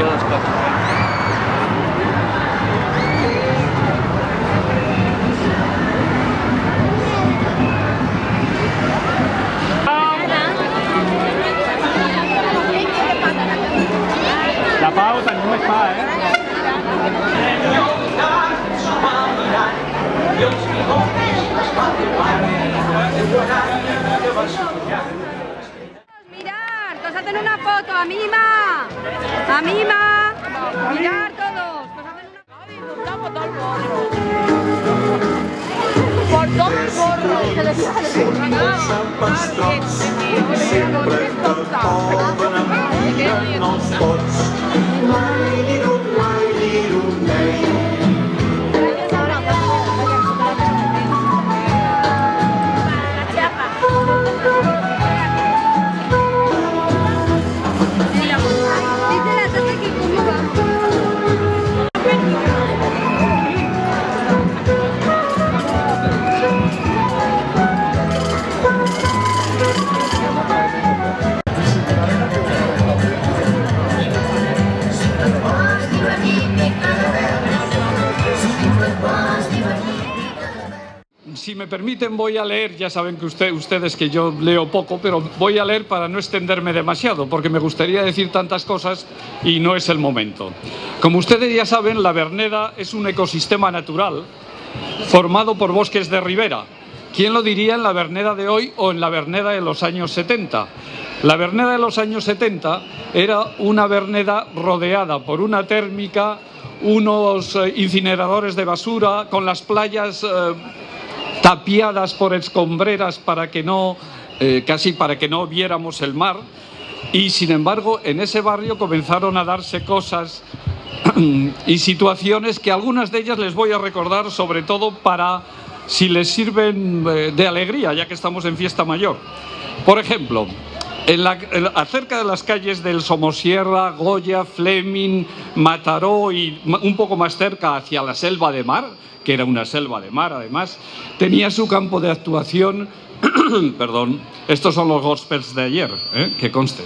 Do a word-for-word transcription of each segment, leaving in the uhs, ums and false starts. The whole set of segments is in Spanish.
periodos cuatro. La pauta no está, ¿eh? Mirar, todos hacen una foto, a mima, a mima, mirar todos, todos hacen una foto. Disfrutamos todo el gorro, por todo el gorro, que les sale por acá. Si me permiten, voy a leer, ya saben que usted, ustedes que yo leo poco, pero voy a leer para no extenderme demasiado, porque me gustaría decir tantas cosas y no es el momento. Como ustedes ya saben, la Verneda es un ecosistema natural formado por bosques de ribera. ¿Quién lo diría en la Verneda de hoy o en la Verneda de los años setenta? La Verneda de los años setenta era una Verneda rodeada por una térmica, unos incineradores de basura, con las playas... Eh, tapiadas por escombreras para que no, eh, casi para que no viéramos el mar, y sin embargo en ese barrio comenzaron a darse cosas y situaciones que algunas de ellas les voy a recordar, sobre todo para si les sirven de alegría, ya que estamos en fiesta mayor. Por ejemplo, en la, en, acerca de las calles del Somosierra, Goya, Fleming, Mataró y un poco más cerca hacia la Selva de Mar, que era una selva de mar además, tenía su campo de actuación, perdón, estos son los gospels de ayer, ¿eh? Que conste,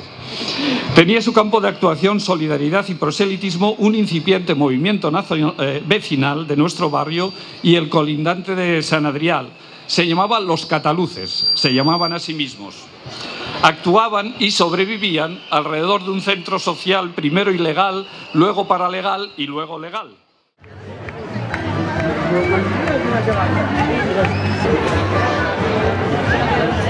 tenía su campo de actuación Solidaridad y Proselitismo, un incipiente movimiento nacional, eh, vecinal de nuestro barrio y el colindante de San Adrián, se llamaban los Cataluces, se llamaban a sí mismos. Actuaban y sobrevivían alrededor de un centro social, primero ilegal, luego paralegal y luego legal. Gracias.